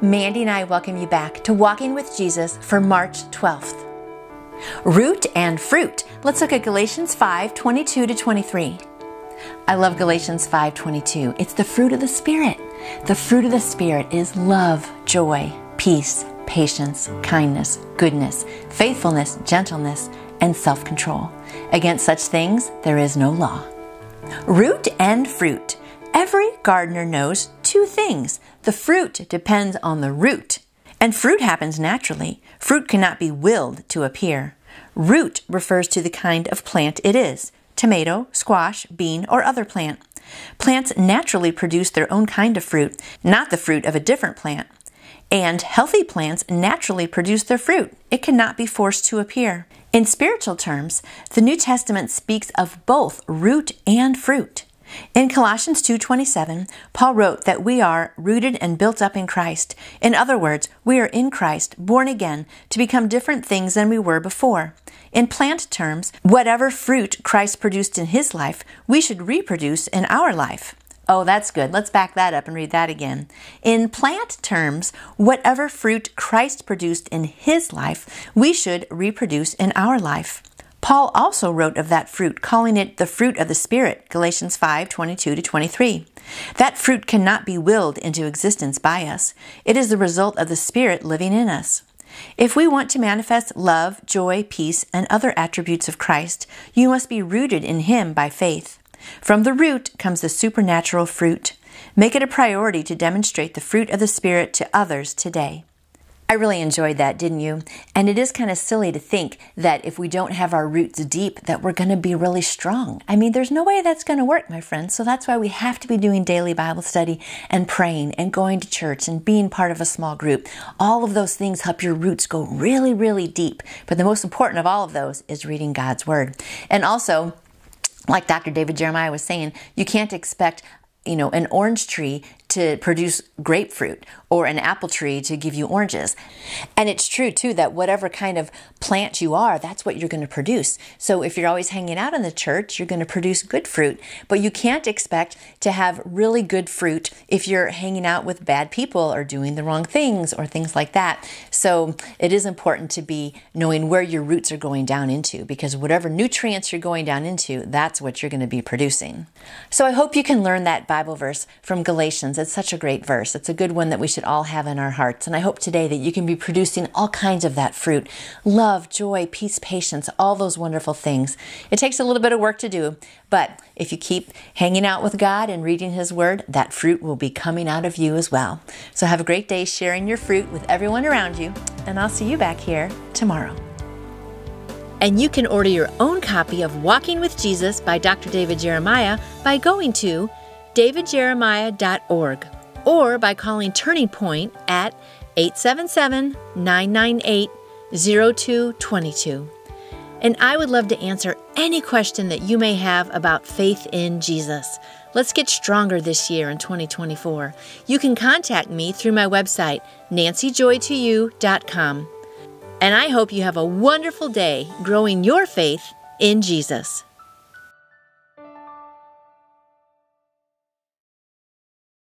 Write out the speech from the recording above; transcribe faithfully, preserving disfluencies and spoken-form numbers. Mandy and I welcome you back to Walking with Jesus for March twelfth. Root and fruit. Let's look at Galatians five twenty-two to twenty-three. I love Galatians five twenty-two. It's the fruit of the Spirit. The fruit of the Spirit is love, joy, peace, patience, kindness, goodness, faithfulness, gentleness, and self-control. Against such things there is no law. Root and fruit. Every gardener knows two things. The fruit depends on the root. And fruit happens naturally. Fruit cannot be willed to appear. Root refers to the kind of plant it is. Tomato, squash, bean, or other plant. Plants naturally produce their own kind of fruit, not the fruit of a different plant. And healthy plants naturally produce their fruit. It cannot be forced to appear. In spiritual terms, the New Testament speaks of both root and fruit. In Colossians two twenty-seven, Paul wrote that we are rooted and built up in Christ. In other words, we are in Christ, born again, to become different things than we were before. In plant terms, whatever fruit Christ produced in his life, we should reproduce in our life. Oh, that's good. Let's back that up and read that again. In plant terms, whatever fruit Christ produced in his life, we should reproduce in our life. Paul also wrote of that fruit, calling it the fruit of the Spirit, Galatians five twenty-two to twenty-three. That fruit cannot be willed into existence by us. It is the result of the Spirit living in us. If we want to manifest love, joy, peace, and other attributes of Christ, you must be rooted in Him by faith. From the root comes the supernatural fruit. Make it a priority to demonstrate the fruit of the Spirit to others today. I really enjoyed that, didn't you? And it is kind of silly to think that if we don't have our roots deep, that we're going to be really strong. I mean, there's no way that's going to work, my friends. So that's why we have to be doing daily Bible study and praying and going to church and being part of a small group. All of those things help your roots go really, really deep. But the most important of all of those is reading God's Word. And also, like Doctor David Jeremiah was saying, you can't expect you know, an orange tree to produce grapefruit or an apple tree to give you oranges. And it's true too that whatever kind of plant you are, that's what you're going to produce. So if you're always hanging out in the church, you're going to produce good fruit, but you can't expect to have really good fruit if you're hanging out with bad people or doing the wrong things or things like that. So it is important to be knowing where your roots are going down into, because whatever nutrients you're going down into, that's what you're going to be producing. So I hope you can learn that by Bible verse from Galatians. It's such a great verse. It's a good one that we should all have in our hearts. And I hope today that you can be producing all kinds of that fruit. Love, joy, peace, patience, all those wonderful things. It takes a little bit of work to do, but if you keep hanging out with God and reading His Word, that fruit will be coming out of you as well. So have a great day sharing your fruit with everyone around you, and I'll see you back here tomorrow. And you can order your own copy of Walking with Jesus by Doctor David Jeremiah by going to david jeremiah dot org or by calling Turning Point at eight seven seven, nine nine eight, zero two two two. And I would love to answer any question that you may have about faith in Jesus. Let's get stronger this year in twenty twenty-four. You can contact me through my website, Nancy Joy two U dot com. And I hope you have a wonderful day growing your faith in Jesus.